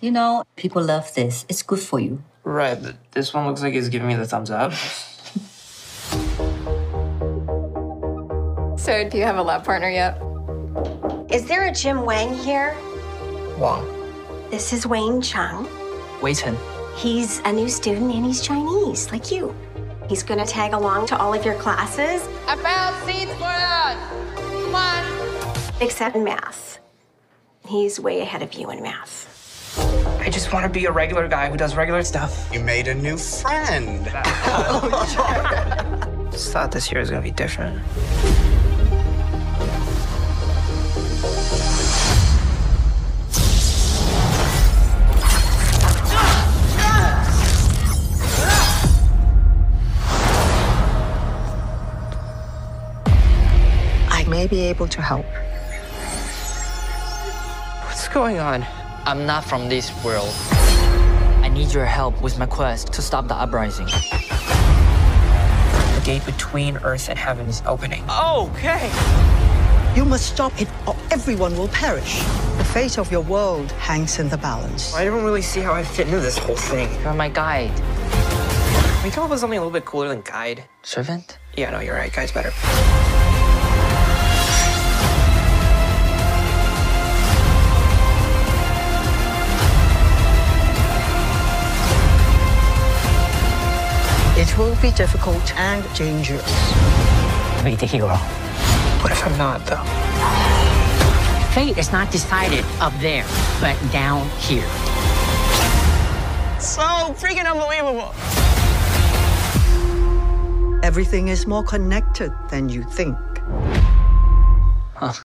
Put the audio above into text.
You know, people love this. It's good for you. Right. This one looks like he's giving me the thumbs up. So, do you have a lab partner yet? Is there a Jim Wang here? Wang. This is Wayne Chung. Wei Ten. He's a new student and he's Chinese, like you. He's gonna tag along to all of your classes. I found seats for us. Come on. Except in math. He's way ahead of you in math. I just want to be a regular guy who does regular stuff. You made a new friend. I just thought this year was gonna be different. May be able to help. What's going on? I'm not from this world. I need your help with my quest to stop the uprising. The gate between Earth and Heaven is opening. Okay! You must stop it or everyone will perish. The fate of your world hangs in the balance. I don't really see how I fit into this whole thing. You're my guide. Can we come up with something a little bit cooler than guide? Servant? Yeah, no, you're right. Guide's better. It will be difficult and dangerous. Be the hero. What if I'm not, though? Fate is not decided up there, but down here. So freaking unbelievable. Everything is more connected than you think.